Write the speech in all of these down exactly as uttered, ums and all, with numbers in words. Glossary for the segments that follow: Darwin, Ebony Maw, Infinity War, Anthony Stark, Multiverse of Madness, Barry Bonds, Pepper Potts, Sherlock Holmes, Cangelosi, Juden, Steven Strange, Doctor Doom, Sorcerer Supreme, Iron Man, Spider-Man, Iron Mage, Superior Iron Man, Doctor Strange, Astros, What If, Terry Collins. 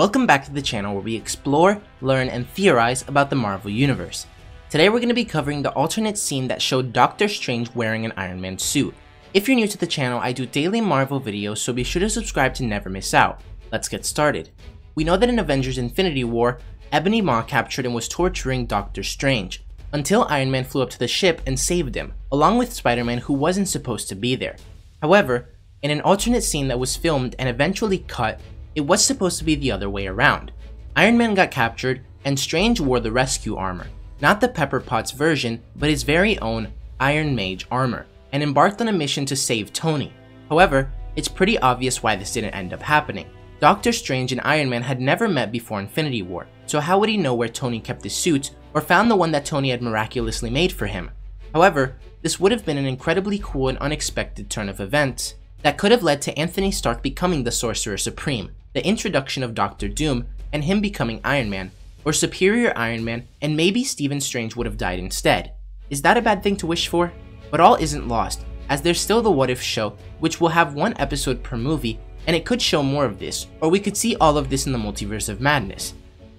Welcome back to the channel where we explore, learn, and theorize about the Marvel Universe. Today we're going to be covering the alternate scene that showed Doctor Strange wearing an Iron Man suit. If you're new to the channel, I do daily Marvel videos, so be sure to subscribe to never miss out. Let's get started. We know that in Avengers Infinity War, Ebony Maw captured and was torturing Doctor Strange, until Iron Man flew up to the ship and saved him, along with Spider-Man, who wasn't supposed to be there. However, in an alternate scene that was filmed and eventually cut, it was supposed to be the other way around. Iron Man got captured, and Strange wore the rescue armor, not the Pepper Potts version, but his very own Iron Mage armor, and embarked on a mission to save Tony. However, it's pretty obvious why this didn't end up happening. Doctor Strange and Iron Man had never met before Infinity War, so how would he know where Tony kept his suit or found the one that Tony had miraculously made for him? However, this would have been an incredibly cool and unexpected turn of events that could have led to Anthony Stark becoming the Sorcerer Supreme, the introduction of Doctor Doom, and him becoming Iron Man, or Superior Iron Man, and maybe Stephen Strange would have died instead. Is that a bad thing to wish for? But all isn't lost, as there's still the What If show, which will have one episode per movie, and it could show more of this, or we could see all of this in the Multiverse of Madness.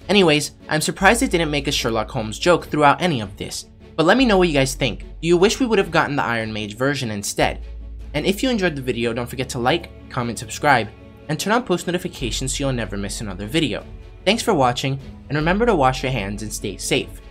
Anyways, I'm surprised it didn't make a Sherlock Holmes joke throughout any of this, but let me know what you guys think. Do you wish we would have gotten the Iron Mage version instead? And if you enjoyed the video, don't forget to like, comment, subscribe, and turn on post notifications so you'll never miss another video. Thanks for watching, and remember to wash your hands and stay safe.